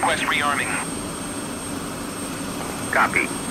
Request rearming. Copy.